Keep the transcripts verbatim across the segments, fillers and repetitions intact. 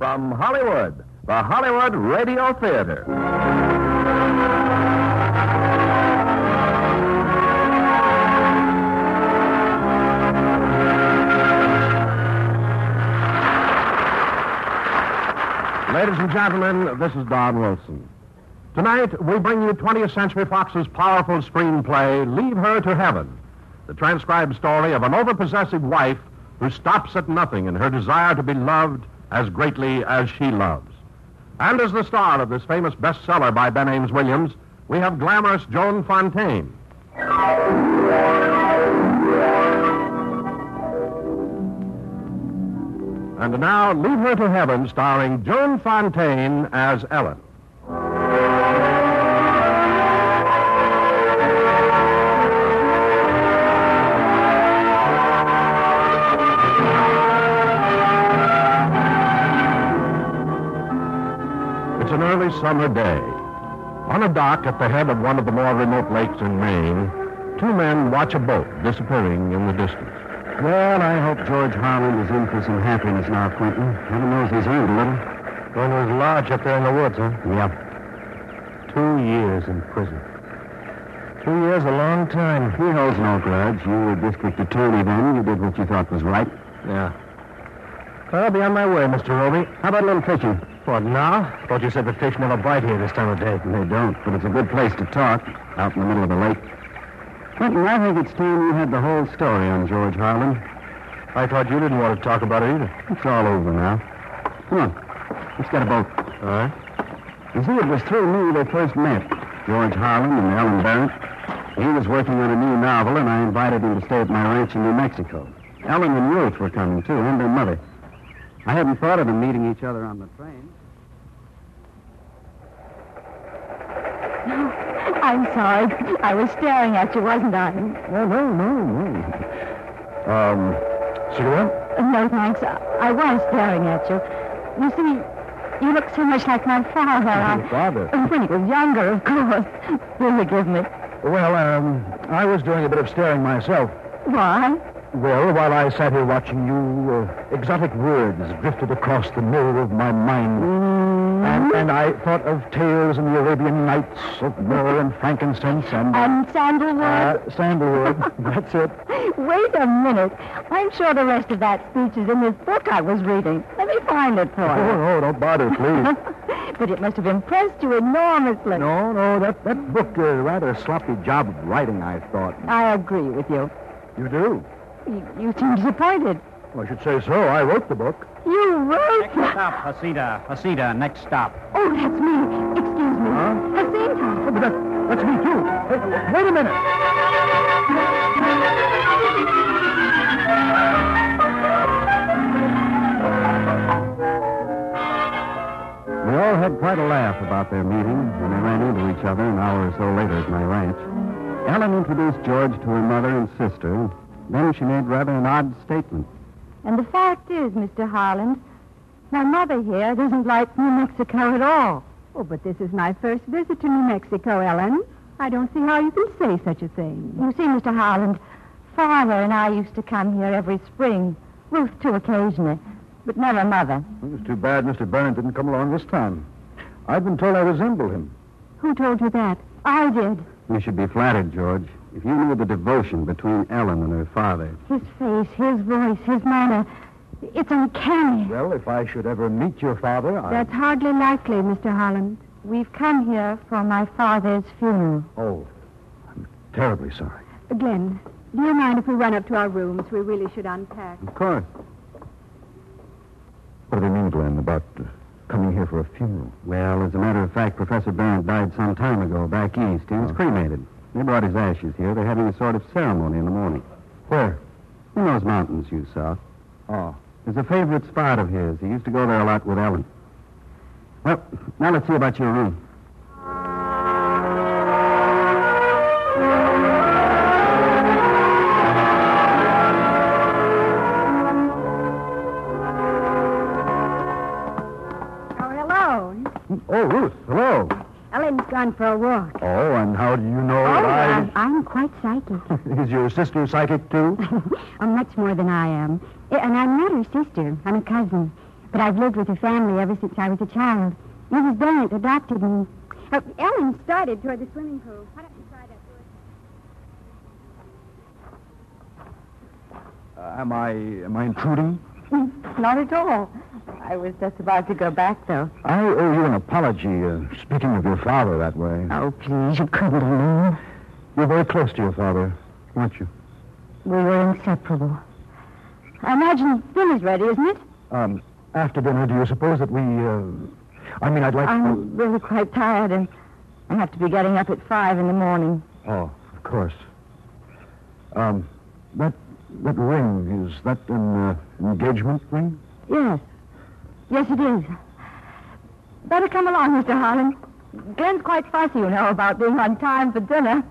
From Hollywood, the Hollywood Radio Theater. Ladies and gentlemen, this is Don Wilson. Tonight, we bring you twentieth Century Fox's powerful screenplay, Leave Her to Heaven, the transcribed story of an overpossessive wife who stops at nothing in her desire to be loved as greatly as she loves. And as the star of this famous bestseller by Ben Ames Williams, we have glamorous Joan Fontaine. And now, Leave Her to Heaven, starring Joan Fontaine as Ellen. An early summer day. On a dock at the head of one of the more remote lakes in Maine, two men watch a boat disappearing in the distance. Well, I hope George Harland is in for some happiness now, Quinton. Heaven knows he's earned a little. Going to his lodge up there in the woods, huh? Yep. Two years in prison. Two years, a long time. He holds no grudge. You were district attorney then. You did what you thought was right. Yeah. Well, I'll be on my way, Mister Roby. How about a little fishing? What, now? I thought you said the fish never bite here this time of day. They don't, but it's a good place to talk, out in the middle of the lake. Quinton, I think it's time you had the whole story on George Harland. I thought you didn't want to talk about it either. It's all over now. Come on, let's get a boat. All right. You see, it was through me they first met, George Harland and Ellen Barrett. He was working on a new novel, and I invited him to stay at my ranch in New Mexico. Ellen and Ruth were coming, too, and their mother. I hadn't thought of them meeting each other on the train. I'm sorry. I was staring at you, wasn't I? No, no, no, no. Um, cigarette? No, thanks. I was staring at you. You see, you look so much like my father. My father? When he was younger, of course. You'll forgive me. Well, um, I was doing a bit of staring myself. Why? Well, while I sat here watching you, uh, exotic words drifted across the mirror of my mind. Mm. And, and I thought of tales in the Arabian Nights, of myrrh and frankincense and... And sandalwood? Uh, sandalwood. That's it. Wait a minute. I'm sure the rest of that speech is in this book I was reading. Let me find it for you. Oh, no, don't bother, please. But it must have impressed you enormously. No, no, that, that book did a rather sloppy job of writing, I thought. I agree with you. You do? You, you seem disappointed. Well, I should say so. I wrote the book. You wrote? Next stop, Hasida. Hasida, next stop. Oh, that's me. Excuse me. Huh? Hasida. Oh, but that, that's me, too. Hey, wait a minute. We all had quite a laugh about their meeting when they ran into each other an hour or so later at my ranch. Ellen introduced George to her mother and sister. Then she made rather an odd statement. And the fact is, Mister Harland, my mother here doesn't like New Mexico at all. Oh, but this is my first visit to New Mexico, Ellen. I don't see how you can say such a thing. You see, Mister Harland, Father and I used to come here every spring. Ruth, too, occasionally. But never Mother. Well, it's too bad Mister Byrne didn't come along this time. I've been told I resemble him. Who told you that? I did. You should be flattered, George. If you knew the devotion between Ellen and her father. His face, his voice, his manner. It's uncanny. Well, if I should ever meet your father, I... That's hardly likely, Mister Harland. We've come here for my father's funeral. Oh, I'm terribly sorry. Glenn, do you mind if we run up to our rooms? We really should unpack. Of course. What do you mean, Glenn, about uh, coming here for a funeral? Well, as a matter of fact, Professor Barrett died some time ago back east. He was oh. cremated. They brought his ashes here. They're having a sort of ceremony in the morning. Where? In those mountains, you saw. Oh. It's a favorite spot of his. He used to go there a lot with Ellen. Well, now let's see about your room. Oh, hello. Oh, Ruth, hello. Ellen's gone for a walk. Oh, and how do you know that I... I'm, I'm quite psychic. Is your sister psychic, too? Oh, much more than I am. And I'm not her sister. I'm a cousin. But I've lived with her family ever since I was a child. Missus Barrett adopted me. Uh, Ellen started toward the swimming pool. Why don't you try that door? Uh, am I am I intruding? Not at all. I was just about to go back, though. I owe you an apology, uh, speaking of your father that way. Oh, please, you couldn't know. You're very close to your father, weren't you? We were inseparable. I imagine dinner's ready, isn't it? Um, after dinner, do you suppose that we, uh... I mean, I'd like I'm to... I'm really quite tired, and I have to be getting up at five in the morning. Oh, of course. Um, that... That ring, is that an uh, engagement ring? Yes. Yes, it is. Better come along, Mister Harland. Glenn's quite fussy, you know, about being on time for dinner.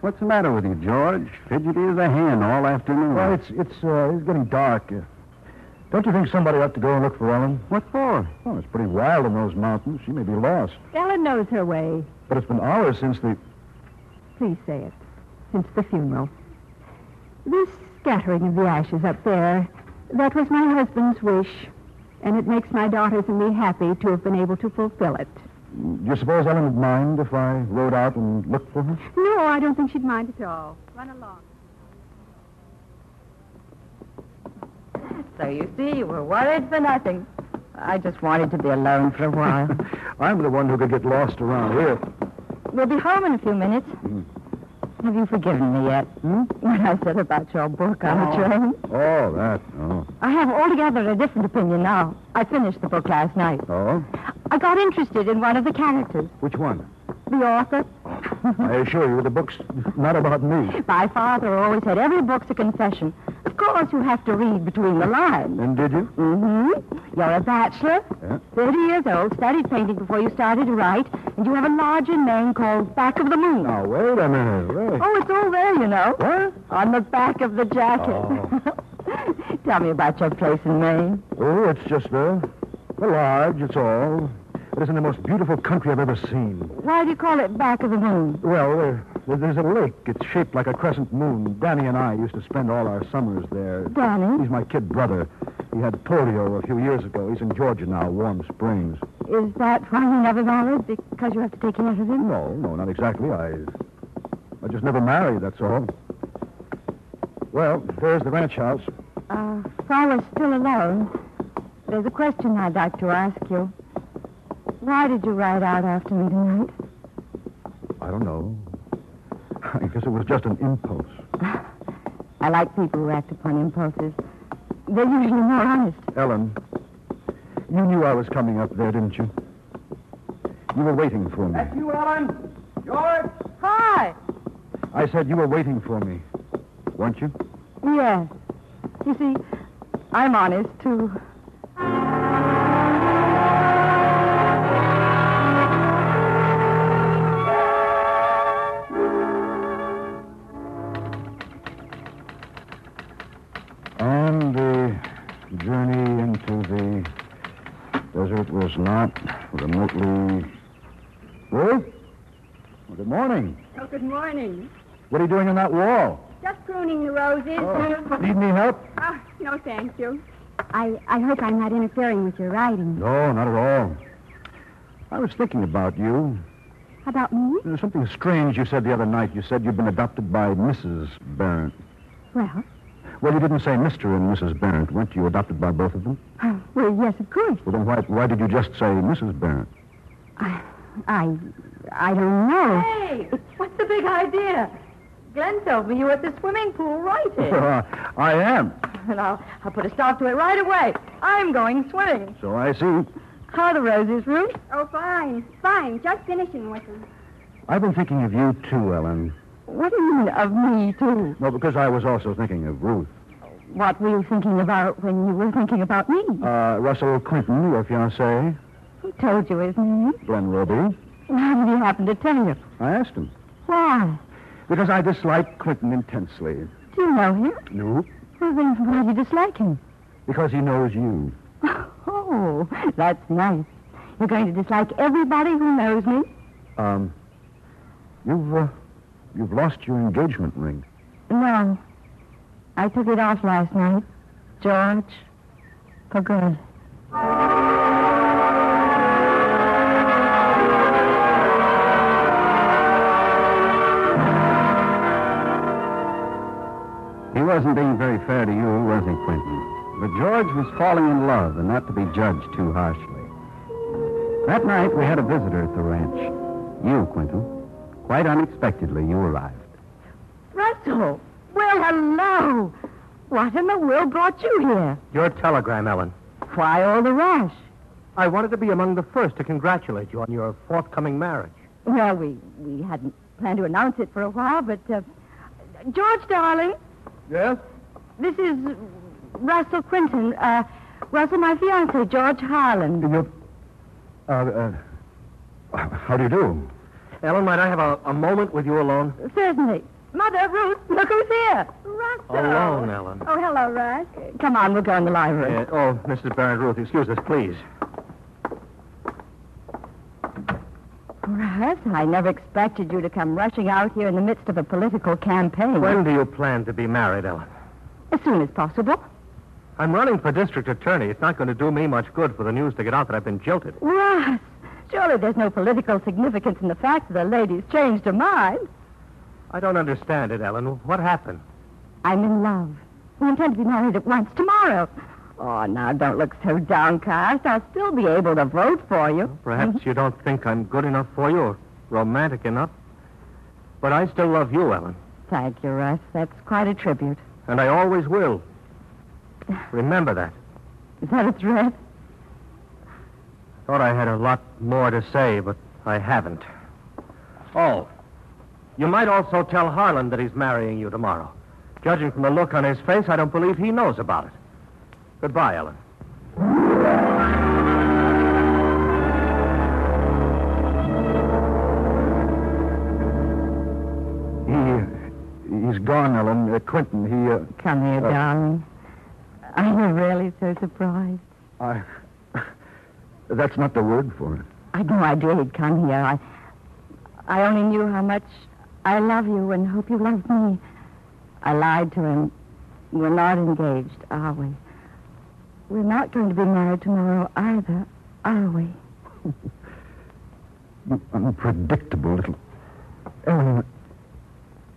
What's the matter with you, George? Fidgety as a hen all afternoon. Well, it's it's uh, it's getting dark. Uh, don't you think somebody ought to go and look for Ellen? What for? Well, it's pretty wild in those mountains. She may be lost. Ellen knows her way. But it's been hours since the... Please say it. Since the funeral. This scattering of the ashes up there, that was my husband's wish, and it makes my daughters and me happy to have been able to fulfill it. Do you suppose Ellen would mind if I rode out and looked for her? No, I don't think she'd mind at all. Run along. So you see, you were worried for nothing. I just wanted to be alone for a while. I'm the one who could get lost around here. We'll be home in a few minutes. Mm. Have you forgiven me yet? Hmm? What I said about your book on oh. the train? Oh, that, oh. I have altogether a different opinion now. I finished the book last night. Oh? I got interested in one of the characters. Which one? The author. I assure you, the book's not about me. My father always said every book's a confession. Of course, you have to read between the lines. And did you? Mm-hmm. You're a bachelor, yeah. thirty years old, studied painting before you started to write, and you have a larger name called Back of the Moon. Now, wait a minute, wait. Oh, it's all there, you know. What? On the back of the jacket. Oh. Tell me about your place in Maine. Oh, it's just there. A large, it's all. It isn't the most beautiful country I've ever seen. Why do you call it Back of the Moon? Well, there, there's a lake. It's shaped like a crescent moon. Danny and I used to spend all our summers there. Danny? He's my kid brother. He had polio a few years ago. He's in Georgia now, Warm Springs. Is that why you never married? Because you have to take care of him? No, no, not exactly. I, I just never married, that's all. Well, there's the ranch house. Uh, if I was still alone... There's a question I'd like to ask you. Why did you ride out after me tonight? I don't know. I guess it was just an impulse. I like people who act upon impulses. They're usually more honest. Ellen, you knew I was coming up there, didn't you? You were waiting for me. That's you, Ellen. George. Hi. I said you were waiting for me, weren't you? Yes. You see, I'm honest, too. Was not remotely... Ruth? Well, good morning. Oh, good morning. What are you doing on that wall? Just pruning the roses. Oh. Need any help? Oh, no, thank you. I, I hope I'm not interfering with your writing. No, not at all. I was thinking about you. About me? There's something strange you said the other night. You said you'd been adopted by Missus Barrett. Well? Well, you didn't say Mister and Missus Barrett, weren't you? Adopted by both of them? Uh, well, yes, of course. Well, then why, why did you just say Missus Barrett? I, I, I don't know. Hey, what's the big idea? Glenn told me you were at the swimming pool writing. uh, I am. And I'll, I'll put a stop to it right away. I'm going swimming. So I see. How are the roses, Ruth? Oh, fine, fine. Just finishing with them. I've been thinking of you, too, Ellen. What do you mean, of me, too? No, because I was also thinking of Ruth. What were you thinking about when you were thinking about me? Uh, Russell Quinton, your fiancé. He told you, isn't he? Glenn Roby. How did he happen to tell you? I asked him. Why? Because I dislike Quinton intensely. Do you know him? No. Well, then why do you dislike him? Because he knows you. Oh. Oh, that's nice. You're going to dislike everybody who knows me? Um, you've, uh, you've lost your engagement ring. No. I took it off last night, George, for good. He wasn't being very fair to you, was he, Quinton? But George was falling in love, and not to be judged too harshly. That night, we had a visitor at the ranch. You, Quinton. Quite unexpectedly, you arrived. Russell! Well, hello! What in the world brought you here? Your telegram, Ellen. Why all the rush? I wanted to be among the first to congratulate you on your forthcoming marriage. Well, we, we hadn't planned to announce it for a while, but... Uh, George, darling. Yes? This is Russell Quinton. Uh, Russell, my fiancé, George Harland. You... Uh, uh, how do you do? Ellen, might I have a, a moment with you alone? Certainly. Mother, Ruth, look who's here. Russell. Alone, Ellen. Oh, hello, Russ. Uh, come on, we'll go in the library. Uh, oh, Missus Barrett, Ruth, excuse us, please. Russ, I never expected you to come rushing out here in the midst of a political campaign. When do you plan to be married, Ellen? As soon as possible. I'm running for district attorney. It's not going to do me much good for the news to get out that I've been jilted. Russ, surely there's no political significance in the fact that the lady's changed her mind. I don't understand it, Ellen. What happened? I'm in love. We intend to be married at once tomorrow. Oh, now, don't look so downcast. I'll still be able to vote for you. Well, perhaps you don't think I'm good enough for you or romantic enough. But I still love you, Ellen. Thank you, Russ. That's quite a tribute. And I always will. Remember that. Is that a threat? Thought I had a lot more to say, but I haven't. Oh. You might also tell Harland that he's marrying you tomorrow. Judging from the look on his face, I don't believe he knows about it. Goodbye, Ellen. He, he's gone, Ellen. Uh, Quinton, he... Uh, Come here, uh, darling. I'm really so surprised. I... That's not the word for it. I'd no idea he'd come here. I, I only knew how much... I love you and hope you love me. I lied to him. We're not engaged, are we? We're not going to be married tomorrow either, are we? You unpredictable little... Ellen...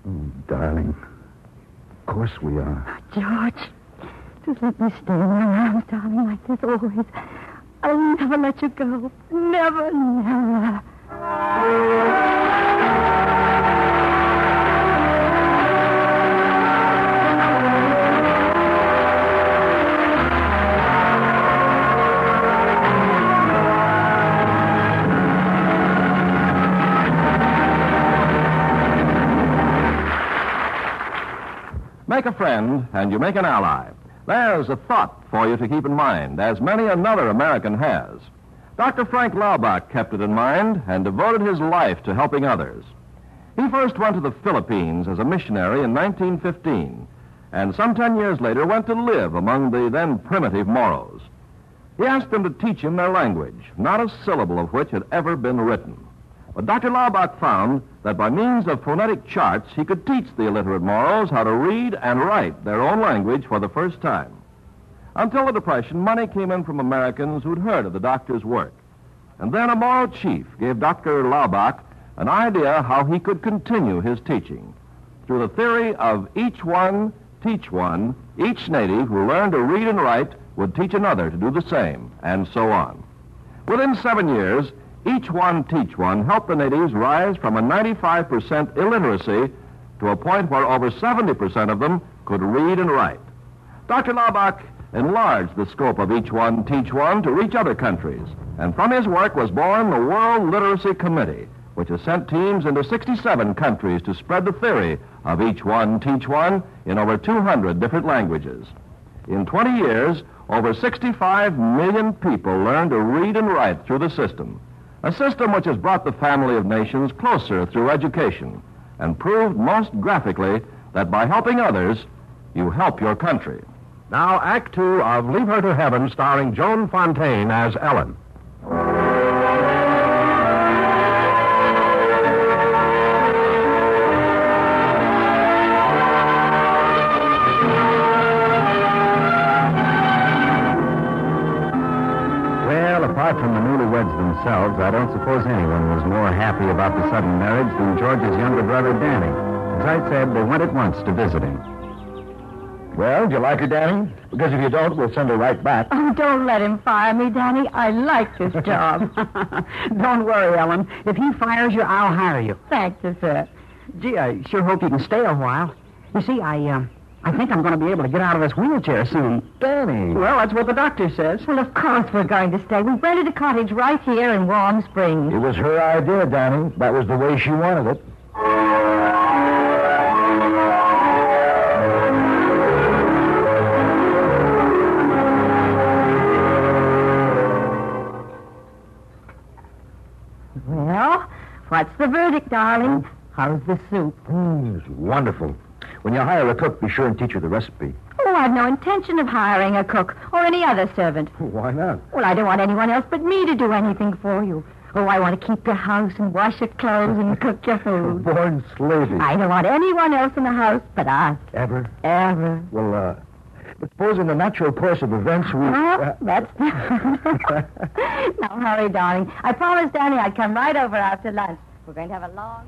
Oh, darling. Of course we are. Oh, George, just let me stay in your arms, darling, like this always. I'll never let you go. Never, never. Make a friend, and you make an ally. There's a thought for you to keep in mind, as many another American has. Doctor Frank Laubach kept it in mind and devoted his life to helping others. He first went to the Philippines as a missionary in nineteen fifteen, and some ten years later went to live among the then primitive Moros. He asked them to teach him their language, not a syllable of which had ever been written. But Doctor Laubach found that by means of phonetic charts, he could teach the illiterate Moros how to read and write their own language for the first time. Until the Depression, money came in from Americans who'd heard of the doctor's work. And then a Moro chief gave Doctor Laubach an idea how he could continue his teaching. Through the theory of each one, teach one, each native who learned to read and write would teach another to do the same, and so on. Within seven years, Each One Teach One helped the natives rise from a ninety-five percent illiteracy to a point where over seventy percent of them could read and write. Doctor Laubach enlarged the scope of Each One Teach One to reach other countries, and from his work was born the World Literacy Committee, which has sent teams into sixty-seven countries to spread the theory of Each One Teach One in over two hundred different languages. In twenty years, over sixty-five million people learned to read and write through the system. A system which has brought the family of nations closer through education and proved most graphically that by helping others, you help your country. Now, Act Two of Leave Her to Heaven, starring Joan Fontaine as Ellen. Well, apart from the newlyweds themselves, I don't suppose anyone was more happy about the sudden marriage than George's younger brother, Danny. As I said, they went at once to visit him. Well, do you like her, Danny? Because if you don't, we'll send her right back. Oh, don't let him fire me, Danny. I like this job. Don't worry, Ellen. If he fires you, I'll hire you. Thanks, sir. Gee, I sure hope you can stay a while. You see, I, uh, I think I'm going to be able to get out of this wheelchair soon. Danny. Well, that's what the doctor says. Well, of course we're going to stay. We rented a cottage right here in Warm Springs. It was her idea, Danny. That was the way she wanted it. What's the verdict, darling? How's the soup? Mm, it's wonderful. When you hire a cook, be sure and teach her the recipe. Oh, I've no intention of hiring a cook or any other servant. Why not? Well, I don't want anyone else but me to do anything for you. Oh, I want to keep your house and wash your clothes and cook your food. Born slavey. I don't want anyone else in the house but us. Ever? Ever. Well, uh... But suppose in the natural course of events we... Well, uh, that's... Now, hurry, darling. I promised Danny I'd come right over after lunch. We're going to have a long...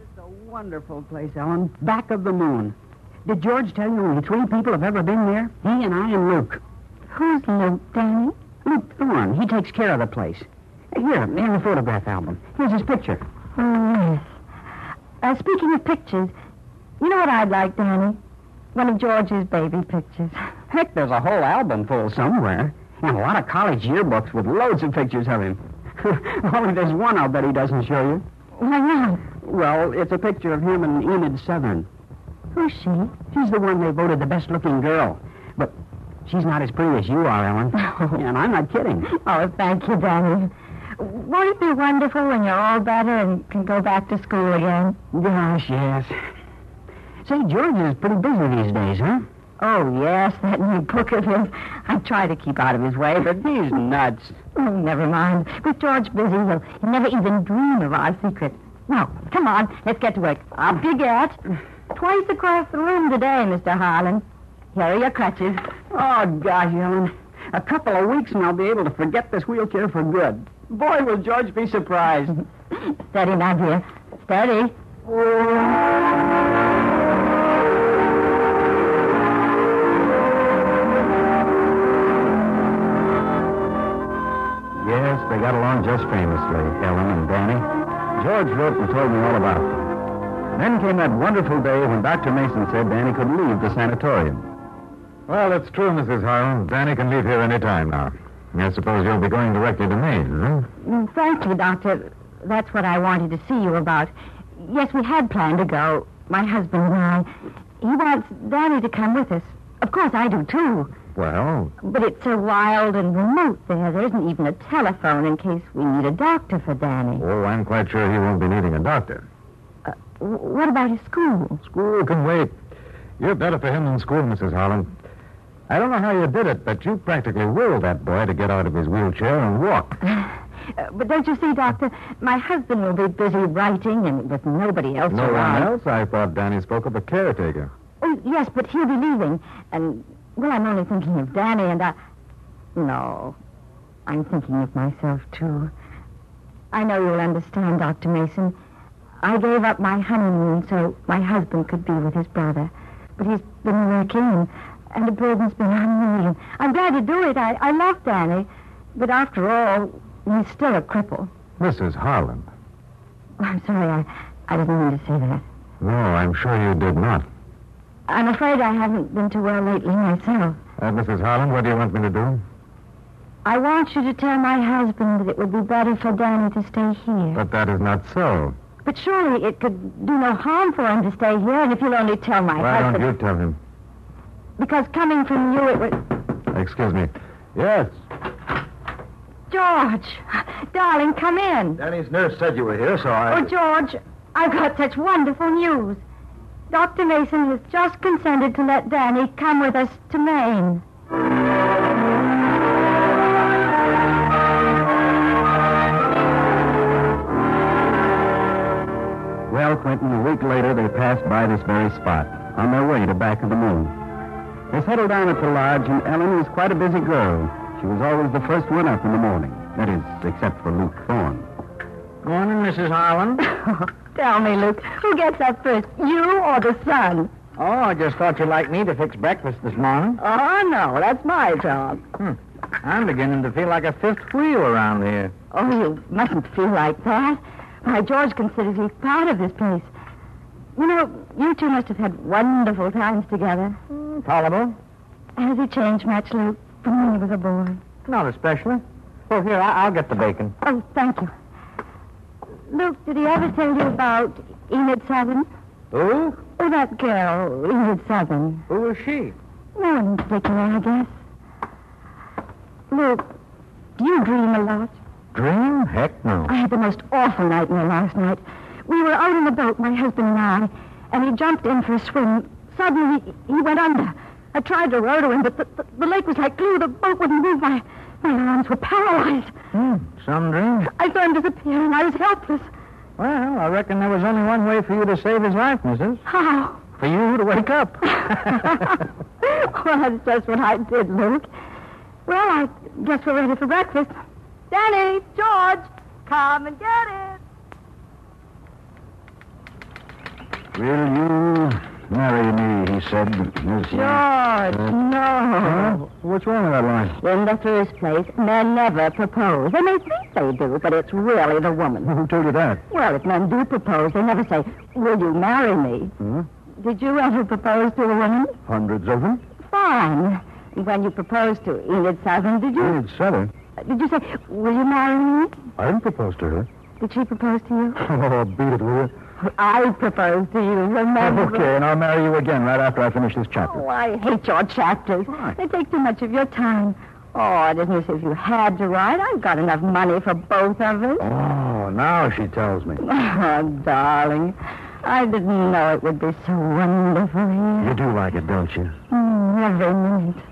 It's a wonderful place, Ellen. Back of the Moon. Did George tell you only three people have ever been there? He and I and Luke. Who's Luke, Danny? Luke Thorne. He takes care of the place. Here, in the photograph album. Here's his picture. Oh, yes. Uh, speaking of pictures, you know what I'd like, Danny? One of George's baby pictures. Heck, there's a whole album full somewhere. And a lot of college yearbooks with loads of pictures of him. Only there's one I'll bet he doesn't show you. Why not? Well, it's a picture of him and Enid Southern. Who's she? She's the one they voted the best-looking girl. But she's not as pretty as you are, Ellen. And I'm not kidding. Oh, thank you, Danny. Won't it be wonderful when you're all better and can go back to school again? Gosh, yes. Say, George is pretty busy these days, huh? Oh, yes, that new book of his. I try to keep out of his way, but he's nuts. Oh, never mind. With George busy, he'll never even dream of our secret. Now, come on, let's get to work. Up you get. Twice across the room today, Mister Harland. Here are your crutches. Oh, gosh, Ellen. A couple of weeks and I'll be able to forget this wheelchair for good. Boy, will George be surprised. Steady now, dear. Steady. Yes, they got along just famously, Ellen and Danny. George wrote and told me all about them. Then came that wonderful day when Doctor Mason said Danny could leave the sanatorium. Well, it's true, Missus Harland. Danny can leave here any time now. I suppose you'll be going directly to Maine, huh? Thank you, Doctor. That's what I wanted to see you about. Yes, we had planned to go, my husband and I. He wants Danny to come with us. Of course, I do, too. Well... But it's so wild and remote there. There isn't even a telephone in case we need a doctor for Danny. Oh, I'm quite sure he won't be needing a doctor. Uh, what about his school? School can wait. You're better for him than school, Missus Harland. I don't know how you did it, but you practically willed that boy to get out of his wheelchair and walk. Uh, but don't you see, Doctor, my husband will be busy writing and with nobody else no around. No one else? I thought Danny spoke of a caretaker. Oh, yes, but he'll be leaving, and... Well, I'm only thinking of Danny and I... No, I'm thinking of myself, too. I know you'll understand, Doctor Mason. I gave up my honeymoon so my husband could be with his brother. But he's been working, and the burden's been on me. I'm glad to do it. I, I love Danny. But after all, he's still a cripple. Missus Harland. I'm sorry, I, I didn't mean to say that. No, I'm sure you did not. I'm afraid I haven't been too well lately myself. Uh, Missus Harland, what do you want me to do? I want you to tell my husband that it would be better for Danny to stay here. But that is not so. But surely it could do no harm for him to stay here, and if you'll only tell my Why husband... Why don't you tell him? Because coming from you, it would... Excuse me. Yes? George! Darling, come in. Danny's nurse said you were here, so I... Oh, George, I've got such wonderful news. Doctor Mason has just consented to let Danny come with us to Maine. Well, Quinton, a week later, they passed by this very spot, on their way to Back of the Moon. They settled down at the lodge, and Ellen was quite a busy girl. She was always the first one up in the morning. That is, except for Luke Thorne. Morning, Missus Harland. Tell me, Luke, who gets up first, you or the sun? Oh, I just thought you'd like me to fix breakfast this morning. Oh, no, that's my job. Hmm. I'm beginning to feel like a fifth wheel around here. Oh, you mustn't feel like that. Why, George considers he's proud of this place. You know, you two must have had wonderful times together. Mm, tolerable. Has he changed much, Luke, from when he was a boy? Not especially. Well, here, I- I'll get the bacon. Oh, thank you. Luke, did he ever tell you about Enid Southern? Who? Oh, that girl, Enid Southern. Who was she? No one in particular, I guess. Luke, do you dream a lot? Dream? Heck no. I had the most awful nightmare last night. We were out in the boat, my husband and I, and he jumped in for a swim. Suddenly, he, he went under. I tried to row to him, but the, the, the lake was like glue. The boat wouldn't move. My... My arms were paralyzed. Hmm, some dream. I saw him disappear, and I was helpless. Well, I reckon there was only one way for you to save his life, missus. How? For you to wake up. Well, that's just what I did, Luke. Well, I guess we're ready for breakfast. Danny, George, come and get it. Will you marry me, he said. George, uh, no. Huh? What's wrong with that line? In the first place, men never propose. They may think they do, but it's really the woman. Well, who told you that? Well, if men do propose, they never say, will you marry me? Hmm? Did you ever propose to a woman? Hundreds of them. Fine. When you proposed to Enid Southern, did you? Enid Southern? Did you say, will you marry me? I didn't propose to her. Did she propose to you? Oh, beat it, will you? I propose to you, remember? Okay, and I'll marry you again right after I finish this chapter. Oh, I hate your chapters. Why? They take too much of your time. Oh, it isn't as if you had to write. I've got enough money for both of us. Oh, now she tells me. Oh, darling, I didn't know it would be so wonderful here. You do like it, don't you? Mm, every minute.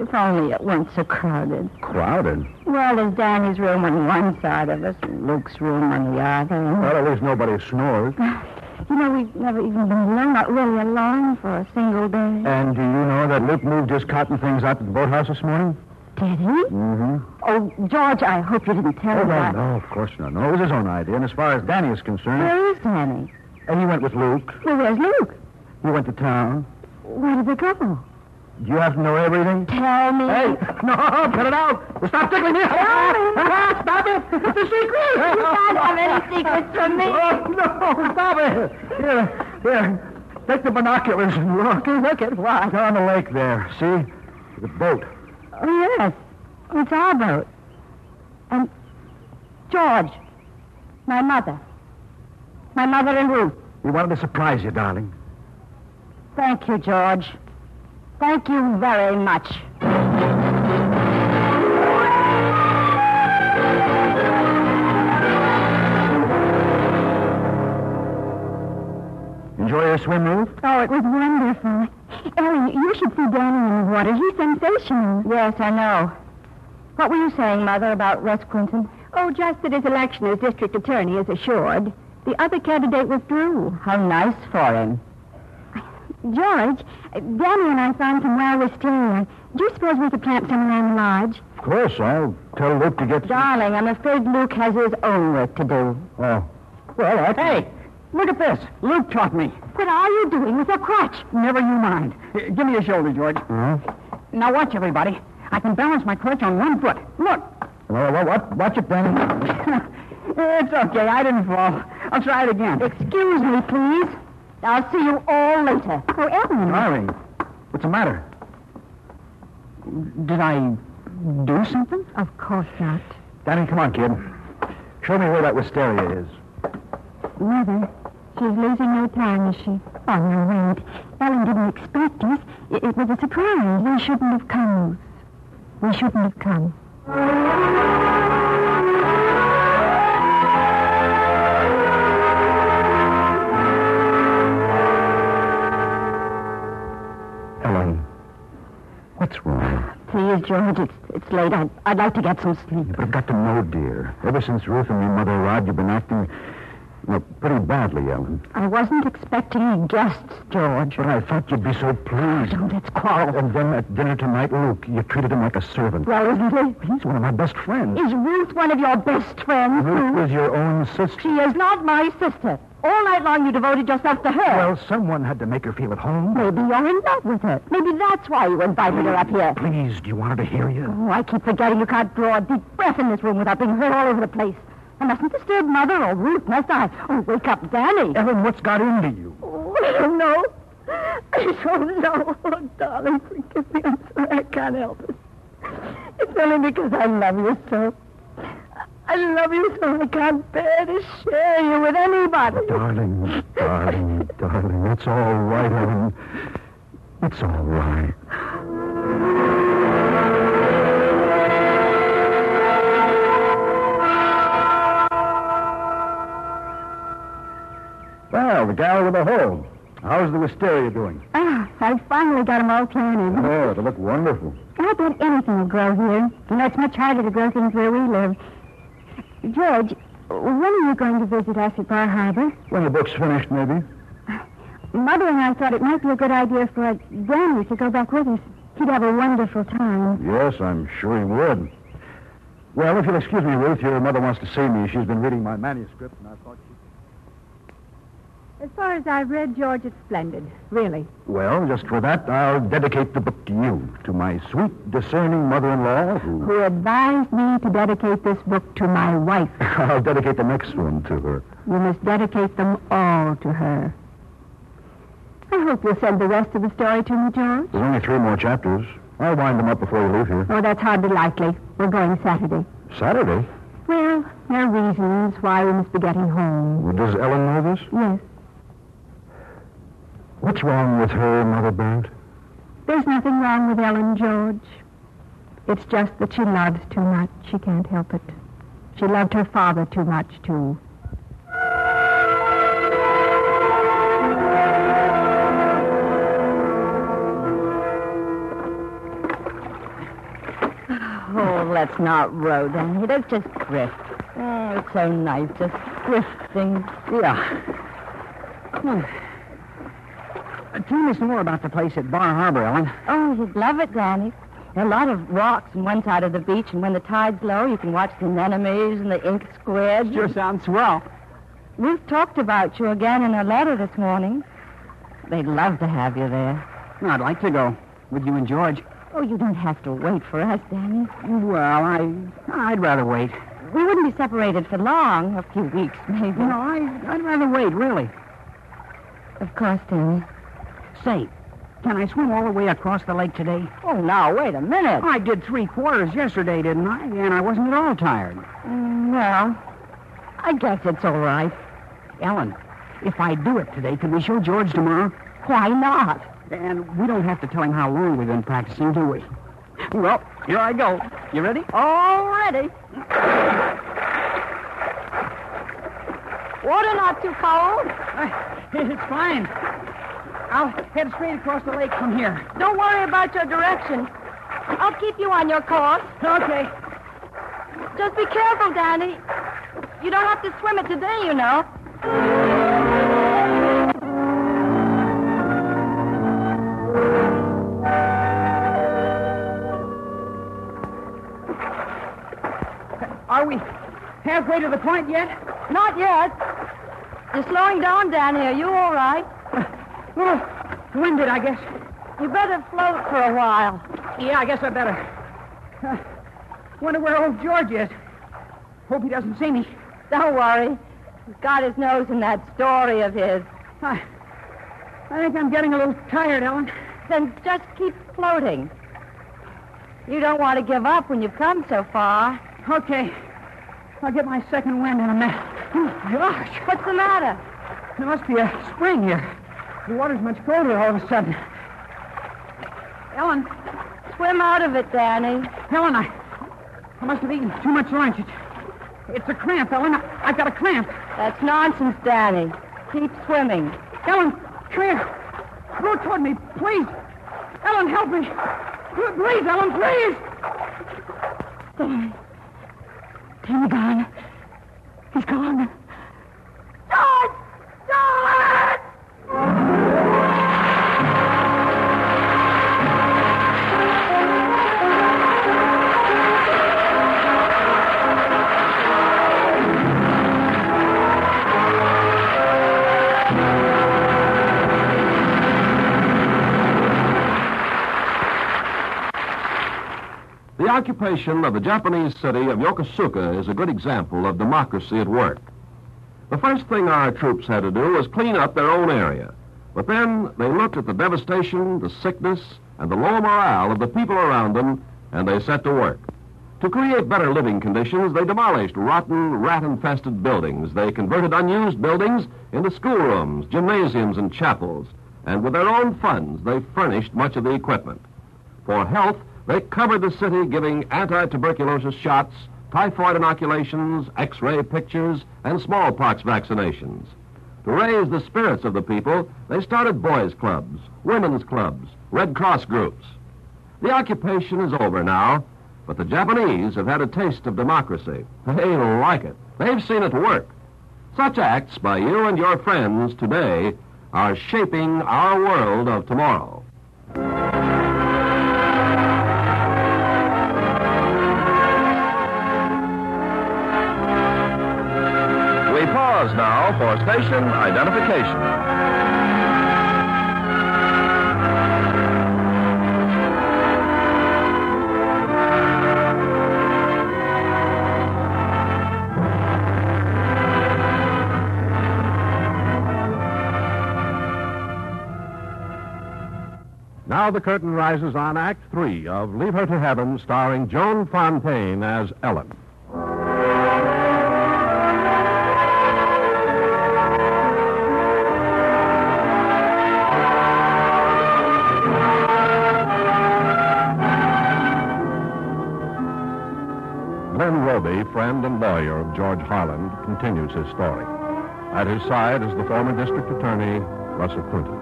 If only it weren't so crowded. Crowded? Well, there's Danny's room on one side of us, and Luke's room on the other. Well, at least nobody snores. You know, we've never even been alone, not really alone for a single day. And do you know that Luke moved his cotton things out to the boathouse this morning? Did he? Mm-hmm. Oh, George, I hope you didn't tell me. Oh, no, that. No, of course not. No, it was his own idea, and as far as Danny is concerned... Where is Danny? And he went with Luke. Well, where's Luke? He went to town. Where did they go? You have to know everything? Tell me. Hey, no, cut it out. Stop tickling me. Stop it. It's a secret. You can't have any secrets from me. Oh, no, stop it. Here, here. Take the binoculars and look. Look at what? Down the lake there. See? The boat. Oh, yes. It's our boat. And George, my mother. My mother and Ruth. We wanted to surprise you, darling. Thank you, George. Thank you very much. Enjoy your swim, Ruth? Oh, it was wonderful. Ellie, you should see Danny in the water. He's sensational. Yes, I know. What were you saying, Mother, about Russ Quinton? Oh, just that his election as district attorney is assured. The other candidate withdrew. How nice for him. George, Danny and I found some wild wisteria. Do you suppose we could plant some around the lodge? Of course. I'll tell Luke to get... Darling, I'm afraid Luke has his own work to do. Oh. Well, I... Hey, look at this. Luke taught me. What are you doing with a crutch? Never you mind. Give me your shoulder, George. Mm-hmm. Now watch, everybody. I can balance my crutch on one foot. Look. Well, well, what? Watch it, Danny. It's okay. I didn't fall. I'll try it again. Excuse me, please. I'll see you all later. Oh, Edward. Darling, what's the matter? Did I do something? Of course not. Danny, come on, kid. Show me where that wisteria is. Mother, she's losing no time, is she? Oh, no, wait. Ellen didn't expect us. It, it was a surprise. We shouldn't have come. We shouldn't have come. George. It's, it's late. I'd, I'd like to get some sleep. But I've got to know, dear. Ever since Ruth and your mother arrived, you've been acting, well, pretty badly, Ellen. I wasn't expecting guests, George. But I thought you'd be so pleased. Don't let's quarrel. And then at dinner tonight, Luke, you treated him like a servant. Well, isn't he? He's one of my best friends. Is Ruth one of your best friends? Ruth is your own sister. She is not my sister. All night long you devoted yourself to her. Well, someone had to make her feel at home. Maybe you're in love with her. Maybe that's why you invited her up here. Please, do you want her to hear you? Oh, I keep forgetting you can't draw a deep breath in this room without being heard all over the place. I mustn't disturb Mother or Ruth, must I? Oh, wake up, Danny. Ellen, what's got into you? Oh, I don't know. I don't know. Oh, darling, forgive me. I'm sorry. I can't help it. It's only because I love you so. I love you so I can't bear to share you with anybody. Darling, darling, darling, it's all right, Ellen. It's all right. Well, the gal with the hole. How's the wisteria doing? Ah, I finally got them all planted. Oh, it'll look wonderful. I bet anything will grow here. You know, it's much harder to grow things where we live. George, when are you going to visit us at Bar Harbor? When the book's finished, maybe. Mother and I thought it might be a good idea for Danny to go back with us. He'd have a wonderful time. Yes, I'm sure he would. Well, if you'll excuse me, Ruth, your mother wants to see me. She's been reading my manuscript, and I thought she... As far as I've read, George, it's splendid, really. Well, just for that, I'll dedicate the book to you, to my sweet, discerning mother-in-law who... Who advised me to dedicate this book to my wife. I'll dedicate the next one to her. You must dedicate them all to her. I hope you'll send the rest of the story to me, George. There's only three more chapters. I'll wind them up before you leave here. Oh, that's hardly likely. We're going Saturday. Saturday? Well, there are reasons why we must be getting home. Well, does Ellen know this? Yes. What's wrong with her, Mother Barrett? There's nothing wrong with Ellen, George. It's just that she loves too much. She can't help it. She loved her father too much, too. Oh, let's not row, Danny. Let's just drift. Oh, it's so nice, just drifting. Yeah. Hmm. Tell me some more about the place at Bar Harbor, Ellen. Oh, you'd love it, Danny. There are a lot of rocks on one side of the beach, and when the tide's low, you can watch the anemones and the ink squid. Sure sounds swell. Ruth talked about you again in her letter this morning. They'd love to have you there. I'd like to go with you and George. Oh, you don't have to wait for us, Danny. Well, I, I'd rather wait. We wouldn't be separated for long, a few weeks, maybe. No, I, I'd rather wait, really. Of course, Danny. Say, can I swim all the way across the lake today? Oh, now, wait a minute. I did three quarters yesterday, didn't I? And I wasn't at all tired. Mm, well, I guess it's all right. Ellen, if I do it today, can we show George tomorrow? Why not? And we don't have to tell him how long we've been practicing, do we? Well, here I go. You ready? All ready. Water not too cold? Uh, it's fine. I'll head straight across the lake from here. Don't worry about your direction. I'll keep you on your course. Okay. Just be careful, Danny. You don't have to swim it today, you know. Are we halfway to the point yet? Not yet. You're slowing down, Danny. Are you all right? Well, winded, I guess. You better float for a while. Yeah, I guess I better. Uh, wonder where old George is. Hope he doesn't see me. Don't worry. He's got his nose in that story of his. I, I think I'm getting a little tired, Ellen. Then just keep floating. You don't want to give up when you've come so far. Okay. I'll get my second wind in a minute. Oh, gosh. What's the matter? There must be a spring here. The water's much colder all of a sudden. Ellen. Swim out of it, Danny. Ellen, I, I must have eaten too much lunch. It's, it's a cramp, Ellen. I, I've got a cramp. That's nonsense, Danny. Keep swimming. Ellen, come here. Go toward me, please. Ellen, help me. Please, Ellen, please. There. Tim's gone. He's gone. George! George! The occupation of the Japanese city of Yokosuka is a good example of democracy at work. The first thing our troops had to do was clean up their own area, but then they looked at the devastation, the sickness, and the low morale of the people around them, and they set to work. To create better living conditions, they demolished rotten, rat-infested buildings. They converted unused buildings into schoolrooms, gymnasiums, and chapels, and with their own funds, they furnished much of the equipment. For health, they covered the city giving anti-tuberculosis shots, typhoid inoculations, x-ray pictures, and smallpox vaccinations. To raise the spirits of the people, they started boys' clubs, women's clubs, Red Cross groups. The occupation is over now, but the Japanese have had a taste of democracy. They like it. They've seen it work. Such acts by you and your friends today are shaping our world of tomorrow. Now for station identification. Now the curtain rises on Act Three of Leave Her to Heaven, starring Joan Fontaine as Ellen. Friend and lawyer of George Harland, continues his story. At his side is the former district attorney, Russell Quinton.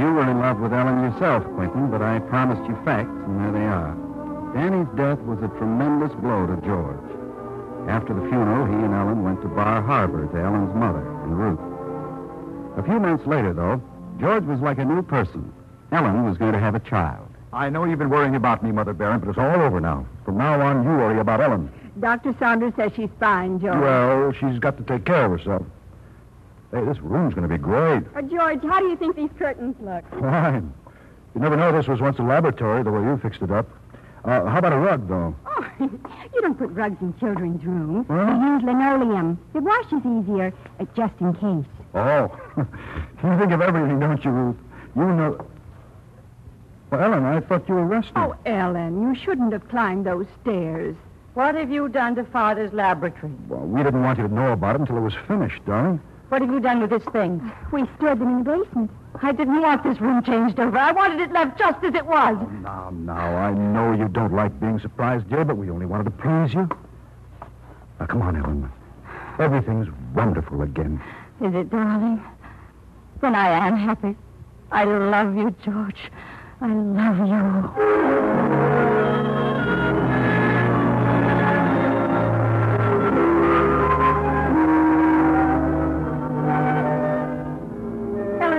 You were in love with Ellen yourself, Quinton, but I promised you facts, and there they are. Danny's death was a tremendous blow to George. After the funeral, he and Ellen went to Bar Harbor to Ellen's mother and Ruth. A few months later, though, George was like a new person. Ellen was going to have a child. I know you've been worrying about me, Mother Barron, but it's all over now. From now on, you worry about Ellen. Doctor Saunders says she's fine, George. Well, she's got to take care of herself. Hey, this room's going to be great. Uh, George, how do you think these curtains look? Fine. You never know this was once a laboratory, the way you fixed it up. Uh, how about a rug, though? Oh, you don't put rugs in children's rooms. Well? They use linoleum. It washes easier, uh, just in case. Oh. You think of everything, don't you, Ruth? You know... Well, Ellen, I thought you were resting. Oh, Ellen, you shouldn't have climbed those stairs. What have you done to Father's laboratory? Well, we didn't want you to know about it until it was finished, darling. What have you done with this thing? We stored them in the basement. I didn't want this room changed over. I wanted it left just as it was. Oh, now, now, I know you don't like being surprised, dear, but we only wanted to please you. Now, come on, Ellen. Everything's wonderful again. Is it, darling? Then I am happy. I love you, George. I love you.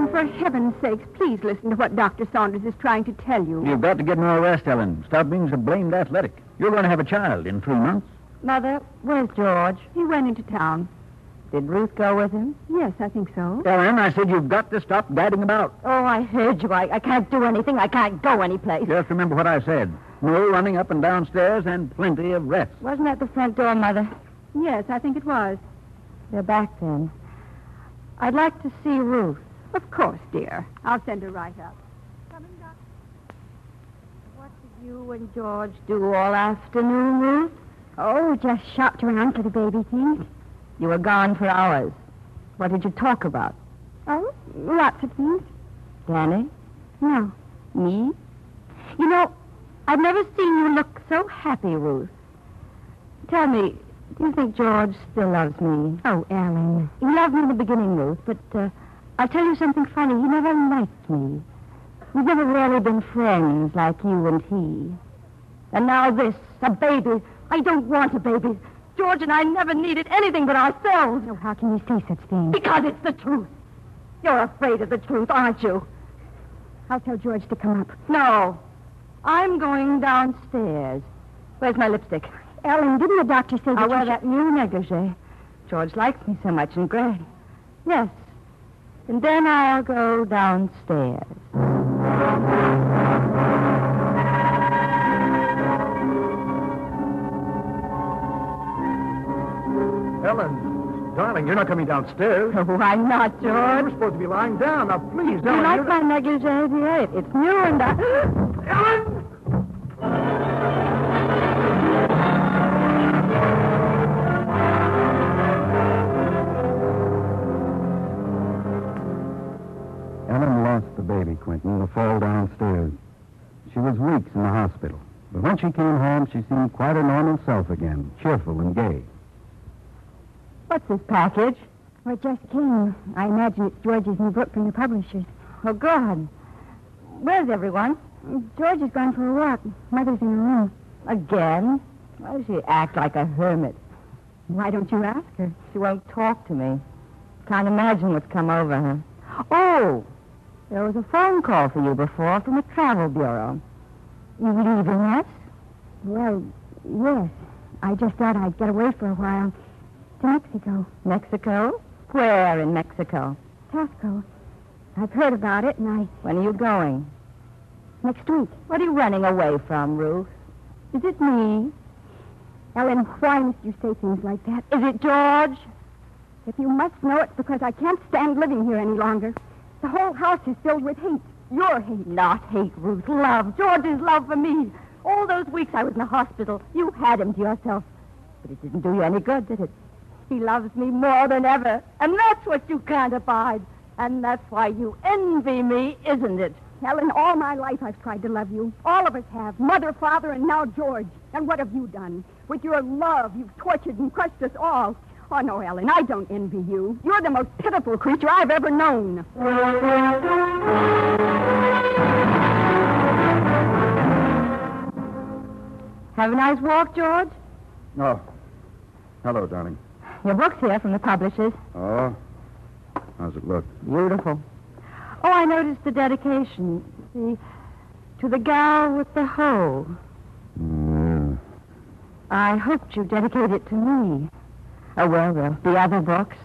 For heaven's sakes, please listen to what Doctor Saunders is trying to tell you. You've got to get more rest, Ellen. Stop being so blamed athletic. You're going to have a child in three months. Mother, where's George? He went into town. Did Ruth go with him? Yes, I think so. Ellen, I said you've got to stop gadding about. Oh, I heard you. I, I can't do anything. I can't go anyplace. Just remember what I said. No running up and downstairs and plenty of rest. Wasn't that the front door, Mother? Yes, I think it was. They're back then. I'd like to see Ruth. Of course, dear. I'll send her right up. Coming, Doctor. What did you and George do all afternoon, Ruth? Oh, just shopped around for the baby things. You were gone for hours. What did you talk about? Oh, lots of things. Danny? No. Me? You know, I've never seen you look so happy, Ruth. Tell me, do you think George still loves me? Oh, Ellen. He loved me in the beginning, Ruth, but... Uh, I'll tell you something funny. He never liked me. We would have rarely been friends like you and he. And now this, a baby. I don't want a baby. George and I never needed anything but ourselves. So how can you say such things? Because it's the truth. You're afraid of the truth, aren't you? I'll tell George to come up. No. I'm going downstairs. Where's my lipstick? Ellen, didn't the doctor say that I'll wear that new negligee. George likes me so much, and Greg. Yes. And then I'll go downstairs. Ellen, darling, you're not coming downstairs. Why not, George? You're supposed to be lying down. Now, please, Ellen. You like my negligee, dear? It, it's new and I... Ellen! Ellen lost the baby, Quinton, in a fall downstairs. She was weeks in the hospital. But when she came home, she seemed quite her normal self again, cheerful and gay. What's this package? Well, it just came. I imagine it's George's new book from the publishers. Oh, God. Where's everyone? George is gone for a walk. Mother's in her room. Again? Why does she act like a hermit? Why don't you ask her? She won't talk to me. Can't imagine what's come over her. Oh! There was a phone call for you before from the Travel Bureau. You leaving us? Well, yes. I just thought I'd get away for a while. To Mexico. Mexico? Where in Mexico? Taxco. I've heard about it, and I... When are you going? Next week. What are you running away from, Ruth? Is it me? Ellen, why must you say things like that? Is it George? If you must know, it's because I can't stand living here any longer. The whole house is filled with hate. Your hate. Not hate, Ruth. Love. George's love for me. All those weeks I was in the hospital, you had him to yourself. But it didn't do you any good, did it? He loves me more than ever, and that's what you can't abide. And that's why you envy me, isn't it? Helen, all my life I've tried to love you. All of us have. Mother, father, and now George. And what have you done? With your love, you've tortured and crushed us all. Oh, no, Ellen, I don't envy you. You're the most pitiful creature I've ever known. Have a nice walk, George. Oh. Hello, darling. Your book's here from the publishers. Oh? How's it look? Beautiful. Oh, I noticed the dedication. The, to the gal with the hoe. Yeah. I hoped you dedicated it to me. Oh, well, the, the other books.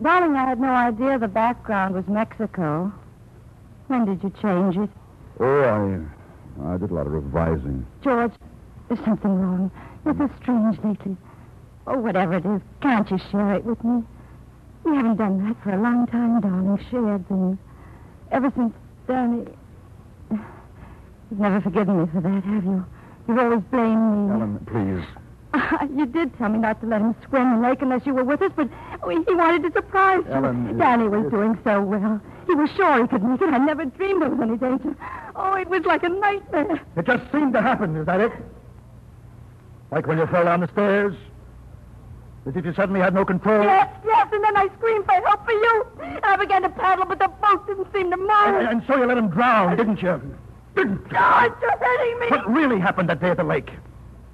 Darling, I had no idea the background was Mexico. When did you change it? Oh, I, I did a lot of revising. George, there's something wrong. You're so strange lately. Oh, whatever it is, can't you share it with me? We haven't done that for a long time, darling. Shared things. Ever since Danny... You've never forgiven me for that, have you? You've always blamed me. Ellen, please. Uh, you did tell me not to let him swim in the lake unless you were with us, but he wanted to surprise you. Ellen, Danny was it's... doing so well. He was sure he could make it. I never dreamed there was any danger. Oh, it was like a nightmare. It just seemed to happen, is that it? Like when you fell down the stairs? As if you suddenly had no control. Yes, yes, and then I screamed for help for you. And I began to paddle, but the boat didn't seem to move. And, and so you let him drown, didn't you? Didn't you? George, you're hurting me. What really happened that day at the lake?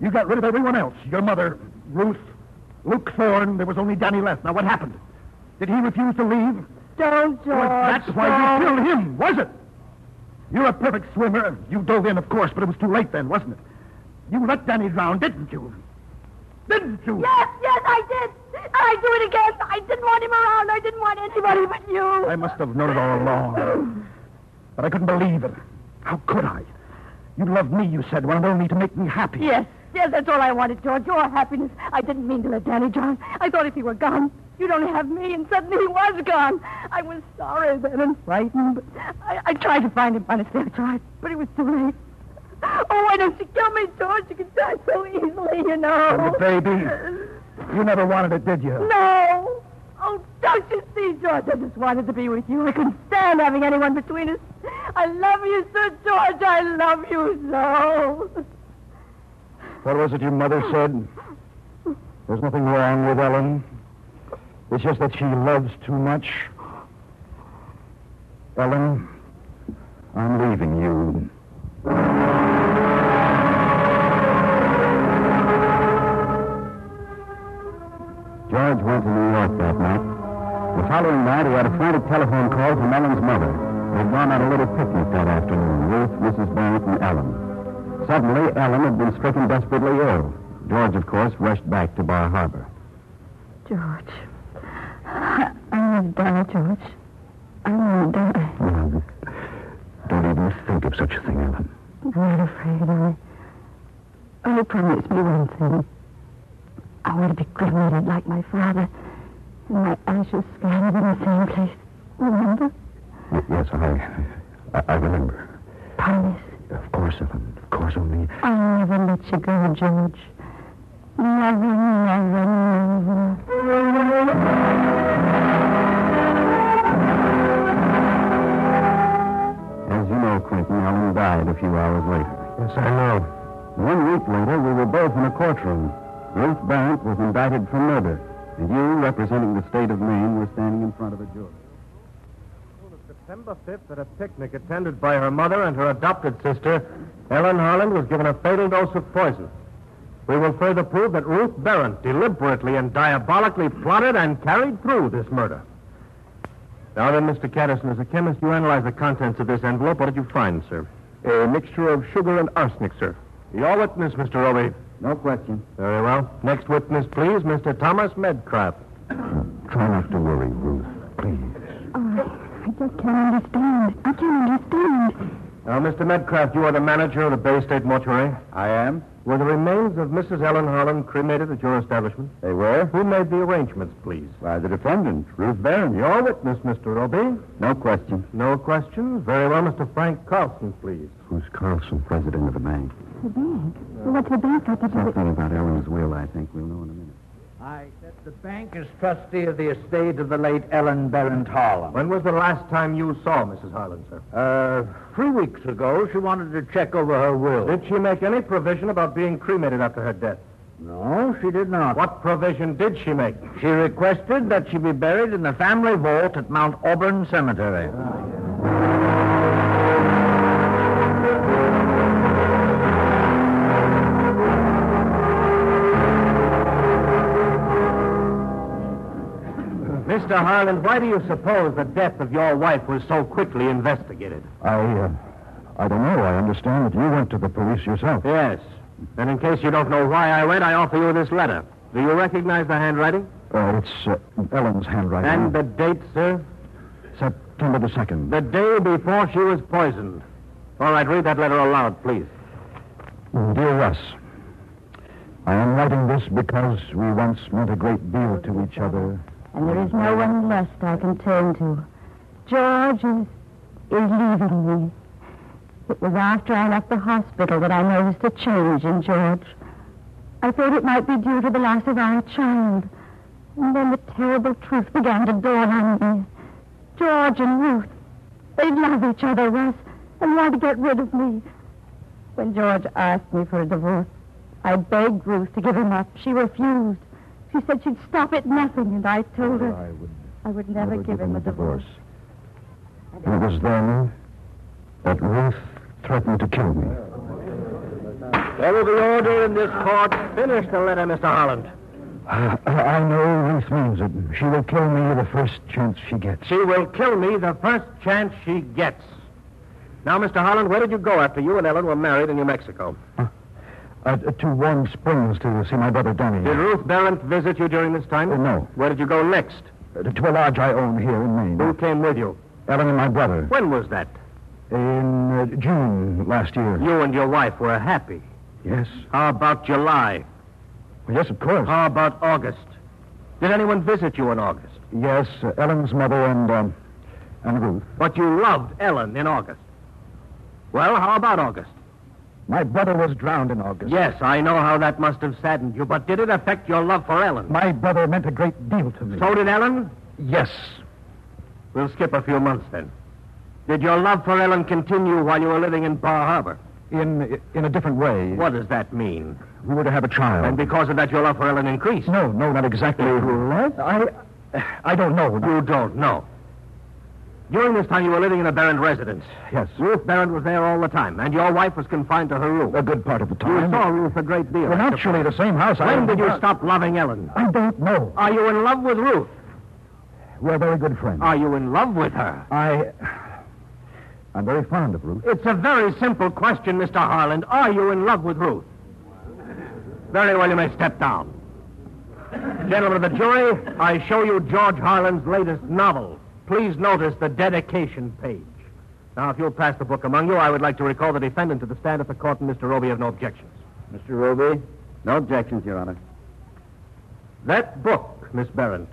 You got rid of everyone else. Your mother, Ruth, Luke Thorne. There was only Danny left. Now, what happened? Did he refuse to leave? Don't, George. Well, that's why no. you killed him, was it? You're a perfect swimmer. You dove in, of course, but it was too late then, wasn't it? You let Danny drown, didn't you? Didn't you? Yes, yes, I did. And I do it again. I didn't want him around. I didn't want anybody but you. I must have known it all along. But I couldn't believe it. How could I? You loved me, you said, wanted only to make me happy. Yes, yes, that's all I wanted, George. Your happiness. I didn't mean to let Danny drown. I thought if he were gone, you'd only have me, and suddenly he was gone. I was sorry then and frightened. But I, I tried to find him, honestly. I tried, but it was too late. Oh, why don't you kill me, George? You could die so easily, you know. Oh, baby, you never wanted it, did you? No. Oh, don't you see, George? I just wanted to be with you. I couldn't stand having anyone between us. I love you, Sir George. I love you so. What was it your mother said? There's nothing wrong with Ellen. It's just that she loves too much. Ellen, I'm leaving you. George went to New York that night. The following night, he had a frantic telephone call from Ellen's mother. They'd gone on a little picnic that afternoon, Ruth, Missus Barrett, and Ellen. Suddenly, Ellen had been stricken desperately ill. George, of course, rushed back to Bar Harbor. George. I, I won't die, George. I won't die. No, don't even think of such a thing, Ellen. I'm not afraid. I... Oh, promise me one thing. I want to be cremated like my father. And my ashes scattered in the same place. Remember? Yes, I... I, I remember. Promise. Of course, Ellen. Of course, only... I'll never let you go, George. Never, never, never. As you know, Quinton, Ellen died a few hours later. Yes, I know. One week later, we were both in a courtroom. Ruth Barrett was indicted for murder, and you, representing the state of Maine, were standing in front of a jury. On September fifth, at a picnic attended by her mother and her adopted sister, Ellen Harland was given a fatal dose of poison. We will further prove that Ruth Barrett deliberately and diabolically plotted and carried through this murder. Now then, Mister Catterson, as a chemist, you analyzed the contents of this envelope. What did you find, sir? A mixture of sugar and arsenic, sir. Your witness, Mister Roby. No question. Very well. Next witness, please, Mister Thomas Medcraft. Try not to worry, Ruth, please. Oh, I just can't understand. I can't understand. Now, Mister Medcraft, you are the manager of the Bay State Mortuary. I am. Were the remains of Missus Ellen Harland cremated at your establishment? They were. Who made the arrangements, please? By the defendant, Ruth Barron. Your witness, Mister Roby. No question. No question? Very well, Mister Frank Carlson, please. Who's Carlson, president of the bank? The bank? Uh, What's the bank got to do with it? Something about Ellen's will, I think. We'll know in a minute. I set the bank as trustee of the estate of the late Ellen Barrett Harland. When was the last time you saw Missus Harland, sir? Uh, three weeks ago. She wanted to check over her will. Did she make any provision about being cremated after her death? No, she did not. What provision did she make? She requested that she be buried in the family vault at Mount Auburn Cemetery. Oh, yeah. Mister Harland, why do you suppose the death of your wife was so quickly investigated? I, uh, I don't know. I understand that you went to the police yourself. Yes. And in case you don't know why I went, I offer you this letter. Do you recognize the handwriting? Uh, it's uh, Ellen's handwriting. And the date, sir? September the second. The day before she was poisoned. All right, read that letter aloud, please. Dear Russ, I am writing this because we once meant a great deal to each other... And there is no one left I can turn to. George is, is leaving me. It was after I left the hospital that I noticed a change in George. I thought it might be due to the loss of our child. And then the terrible truth began to dawn on me. George and Ruth, they love each other, Russ, and want to get rid of me. When George asked me for a divorce, I begged Ruth to give him up. She refused. She said she'd stop at nothing, and I told her I would, I would never, never give him a divorce. divorce. It was then that Ruth threatened to kill me. There will be order in this court. Finish the letter, Mister Harland. Uh, I know Ruth means it. She will kill me the first chance she gets. She will kill me the first chance she gets. Now, Mister Harland, where did you go after you and Ellen were married in New Mexico? Huh? Uh, to Warm Springs to see my brother Danny. Did Ruth Barrett visit you during this time? Uh, no. Where did you go next? Uh, to a lodge I own here in Maine. Who came with you? Ellen and my brother. When was that? In uh, June last year. You and your wife were happy. Yes. How about July? Well, yes, of course. How about August? Did anyone visit you in August? Yes, uh, Ellen's mother and, um, and Ruth. But you loved Ellen in August. Well, how about August? My brother was drowned in August. Yes, I know how that must have saddened you, but did it affect your love for Ellen? My brother meant a great deal to me. So did Ellen? Yes. We'll skip a few months then. Did your love for Ellen continue while you were living in Bar Harbor? In in a different way. What does that mean? We were to have a child. And because of that, your love for Ellen increased? No, no, not exactly. What? I, I don't know. You don't know. During this time, you were living in a Barron residence. Yes. Ruth Barron was there all the time, and your wife was confined to her room. A good part of the time. You saw Ruth a great deal. Well, actually, the same house. When did you stop loving Ellen? I don't know. Are you in love with Ruth? We're very good friends. Are you in love with her? I... I'm very fond of Ruth. It's a very simple question, Mister Harland. Are you in love with Ruth? Very well, you may step down. Gentlemen of the jury, I show you George Harland's latest novel. Please notice the dedication page. Now, if you'll pass the book among you, I would like to recall the defendant to the stand at the court, and Mister Roby have no objections. Mister Roby? No objections, Your Honor. That book, Miss Barron,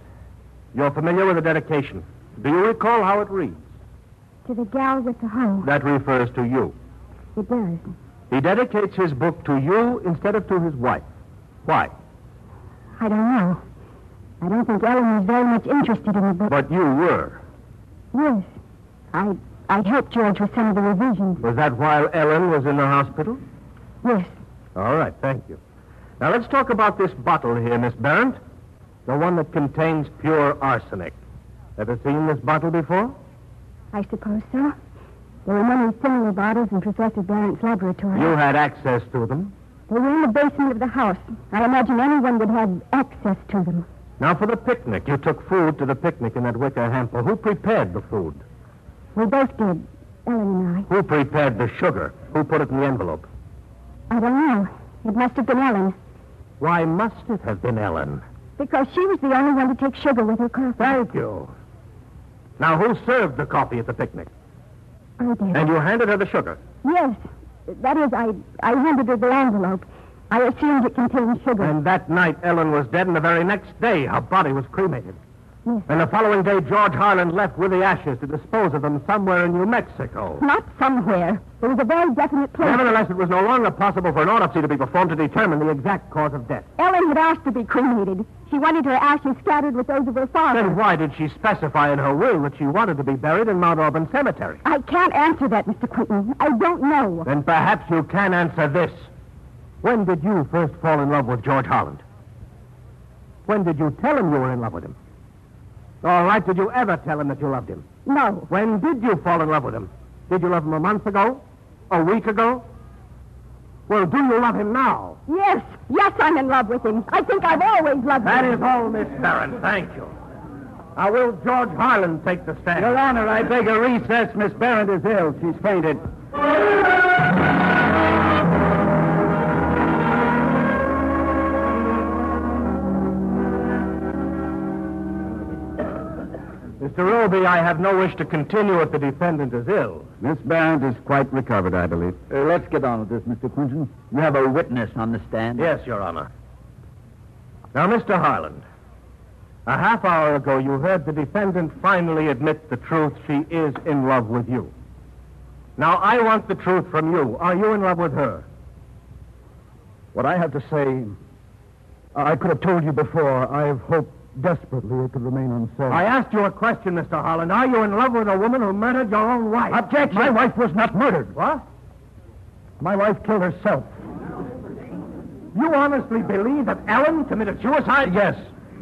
you're familiar with the dedication. Do you recall how it reads? To the gal with the hoe. That refers to you. It does. He dedicates his book to you instead of to his wife. Why? I don't know. I don't think Ellen was very much interested in the book. But you were. Yes. I I helped George with some of the revisions. Was that while Ellen was in the hospital? Yes. All right, thank you. Now, let's talk about this bottle here, Miss Barron. The one that contains pure arsenic. Ever seen this bottle before? I suppose so. There were many similar bottles in Professor Barron's laboratory. You had access to them? They were in the basement of the house. I imagine anyone would have access to them. Now, for the picnic. You took food to the picnic in that wicker hamper. Who prepared the food? We both did, Ellen and I. Who prepared the sugar? Who put it in the envelope? I don't know. It must have been Ellen. Why must it have been Ellen? Because she was the only one to take sugar with her coffee. Thank you. Now, who served the coffee at the picnic? I did. And you handed her the sugar? Yes. That is, I, I handed her the envelope. I assumed it contained sugar. And that night, Ellen was dead, and the very next day, her body was cremated. Yes. And the following day, George Harland left with the ashes to dispose of them somewhere in New Mexico. Not somewhere. It was a very definite place. Nevertheless, it was no longer possible for an autopsy to be performed to determine the exact cause of death. Ellen had asked to be cremated. She wanted her ashes scattered with those of her father. Then why did she specify in her will that she wanted to be buried in Mount Auburn Cemetery? I can't answer that, Mister Quinton. I don't know. Then perhaps you can answer this. When did you first fall in love with George Harland? When did you tell him you were in love with him? All right, did you ever tell him that you loved him? No. When did you fall in love with him? Did you love him a month ago? A week ago? Well, do you love him now? Yes. Yes, I'm in love with him. I think I've always loved that him. That is all, Miss Barron. Thank you. Now, will George Harland take the stand? Your Honor, I beg a recess. Miss Barron is ill. She's fainted. Mister Roby, I have no wish to continue if the defendant is ill. Miss Barron is quite recovered, I believe. Uh, let's get on with this, Mister Quinton. You have a witness on the stand. Yes, Your Honor. Now, Mister Harland, a half hour ago you heard the defendant finally admit the truth. She is in love with you. Now, I want the truth from you. Are you in love with her? What I have to say, I could have told you before. I have hoped desperately it could remain unsaid. I asked you a question, Mister Harland. Are you in love with a woman who murdered your own wife? Objection! My wife was not murdered. What? My wife killed herself. You honestly believe that Ellen committed suicide? Yes.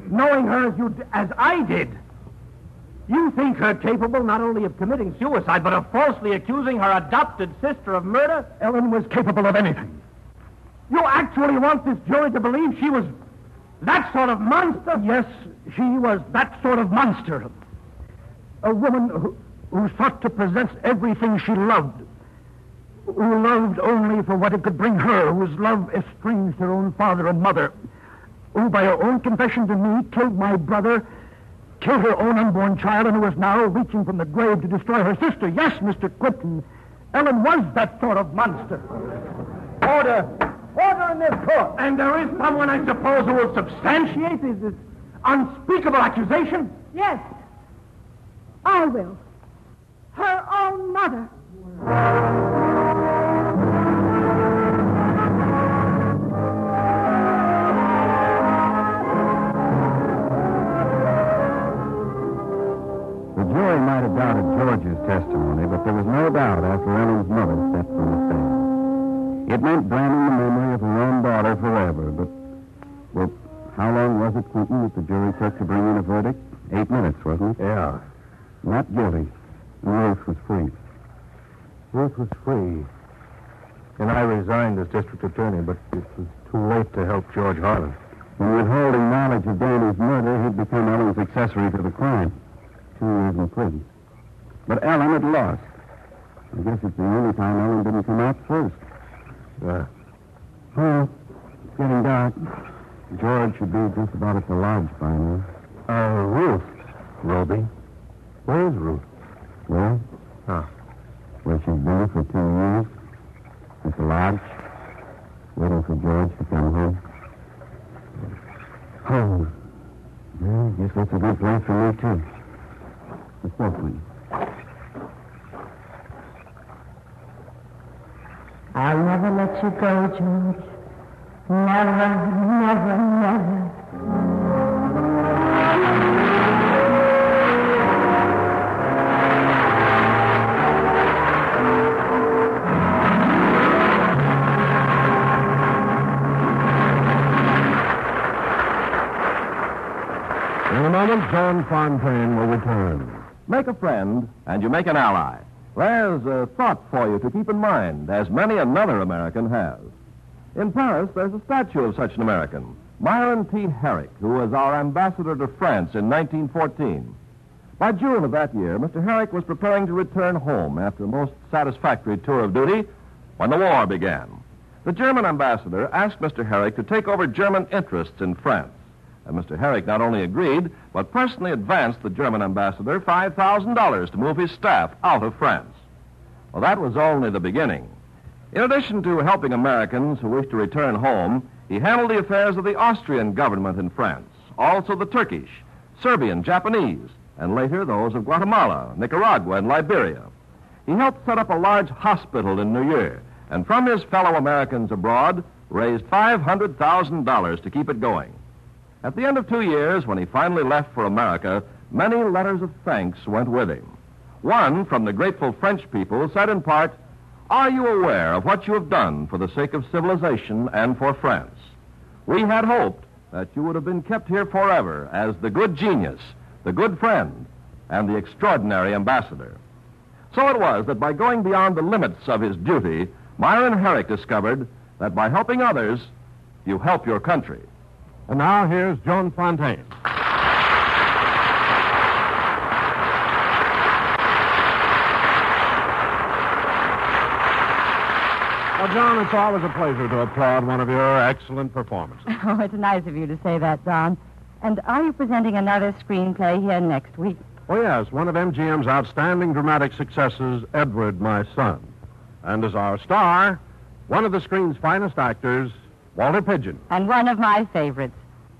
Knowing her as you as I did, you think her capable not only of committing suicide, but of falsely accusing her adopted sister of murder? Ellen was capable of anything. You actually want this jury to believe she was that sort of monster? Yes, she was that sort of monster. A woman who, who sought to possess everything she loved, who loved only for what it could bring her, whose love estranged her own father and mother, who, by her own confession to me, killed my brother, killed her own unborn child, and who was now reaching from the grave to destroy her sister. Yes, Mister Quinton, Ellen was that sort of monster. Order! Order in this court. And there is someone, I suppose, who will substantiate this unspeakable accusation? Yes. I will. Her own mother. The jury might have doubted George's testimony, but there was no doubt after Ellen's mother stepped from the stand. It meant blaming the memory of her own daughter forever, but, well, how long was it, Quinton, that the jury took to bring in a verdict? Eight minutes, wasn't it? Yeah. Not guilty. And Ruth was free. Ruth was free. And I resigned as district attorney, but it was too late to help George Harland. When withholding knowledge of Danny's murder, he'd become Ellen's accessory to the crime. Two years in prison. But Ellen had lost. I guess it's the only time Ellen didn't come out first. Yeah. Well, it's getting dark. George should be just about at the lodge by now. Uh, Ruth, Roby. Where's Ruth? Well? Huh. Where she's been for two years. At the lodge. Waiting for George to come home. Home. Oh. Yeah, I guess that's a good place for me, too. Let's go, please. I'll never let you go, George. Never, never, never. In a moment, Joan Fontaine will return. Make a friend, and you make an ally. There's a thought for you to keep in mind, as many another American has. In Paris, there's a statue of such an American, Myron T. Herrick, who was our ambassador to France in nineteen fourteen. By June of that year, Mister Herrick was preparing to return home after a most satisfactory tour of duty when the war began. The German ambassador asked Mister Herrick to take over German interests in France. And Mister Herrick not only agreed, but personally advanced the German ambassador five thousand dollars to move his staff out of France. Well, that was only the beginning. In addition to helping Americans who wished to return home, he handled the affairs of the Austrian government in France, also the Turkish, Serbian, Japanese, and later those of Guatemala, Nicaragua, and Liberia. He helped set up a large hospital in New York, and from his fellow Americans abroad, raised five hundred thousand dollars to keep it going. At the end of two years, when he finally left for America, many letters of thanks went with him. One from the grateful French people said in part, "Are you aware of what you have done for the sake of civilization and for France? We had hoped that you would have been kept here forever as the good genius, the good friend, and the extraordinary ambassador." So it was that by going beyond the limits of his duty, Myron Herrick discovered that by helping others, you help your country. And now here's Joan Fontaine. Well, Joan, it's always a pleasure to applaud one of your excellent performances. Oh, it's nice of you to say that, Don. And are you presenting another screenplay here next week? Oh, yes, one of M G M's outstanding dramatic successes, Edward, My Son. And as our star, one of the screen's finest actors, Walter Pidgeon. And one of my favorites.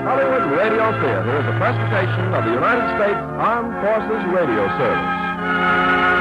Hollywood Radio Theater is a presentation of the United States Armed Forces Radio Service.